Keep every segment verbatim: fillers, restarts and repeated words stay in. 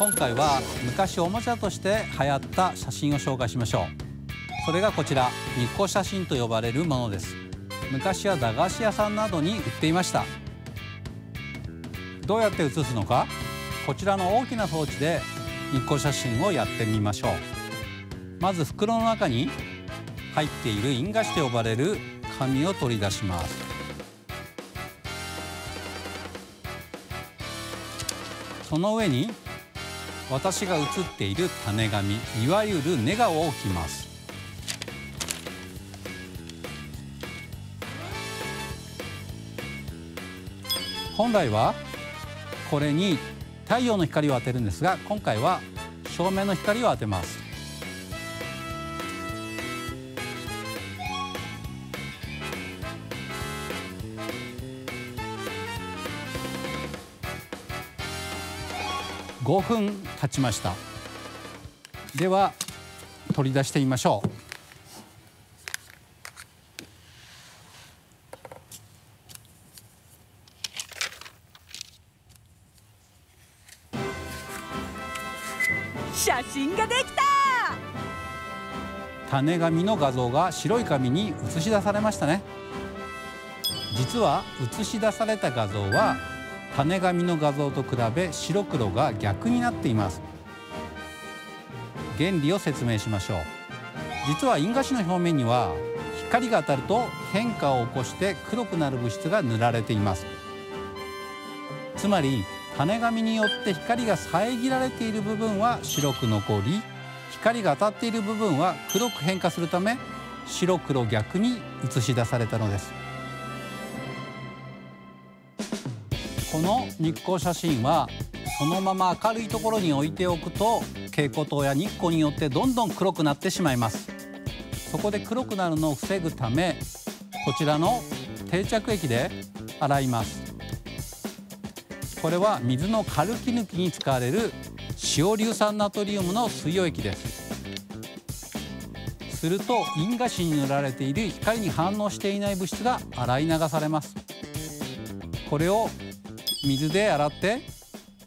今回は昔おもちゃとして流行った写真を紹介しましょう。それがこちら、日光写真と呼ばれるものです。昔は駄菓子屋さんなどに売っていました。どうやって写すのか、こちらの大きな装置で日光写真をやってみましょう。まず袋の中に入っている印画紙と呼ばれる紙を取り出します。その上に私が写っている種紙、いわゆるネガを置きます。本来はこれに太陽の光を当てるんですが、今回は照明の光を当てます。ごふん経ちました。では取り出してみましょう。写真ができた。種紙の画像が白い紙に映し出されましたね。実は映し出された画像は種紙の画像と比べ白黒が逆になっています。原理を説明しましょう。実は印画紙の表面には光が当たると変化を起こして黒くなる物質が塗られています。つまり種紙によって光が遮られている部分は白く残り、光が当たっている部分は黒く変化するため白黒逆に映し出されたのです。この日光写真はそのまま明るいところに置いておくと蛍光灯や日光によってどんどん黒くなってしまいます。そこで黒くなるのを防ぐため、こちらの定着液で洗います。これは水のカルキ抜きに使われる塩硫酸ナトリウムの水溶液です。すると印画紙に塗られている光に反応していない物質が洗い流されます。これを水で洗って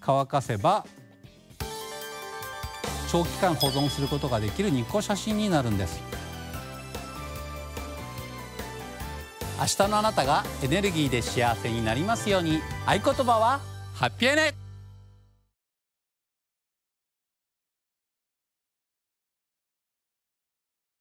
乾かせば長期間保存することができる日光写真になるんです。明日のあなたがエネルギーで幸せになりますように。合言葉はハッピーエネ。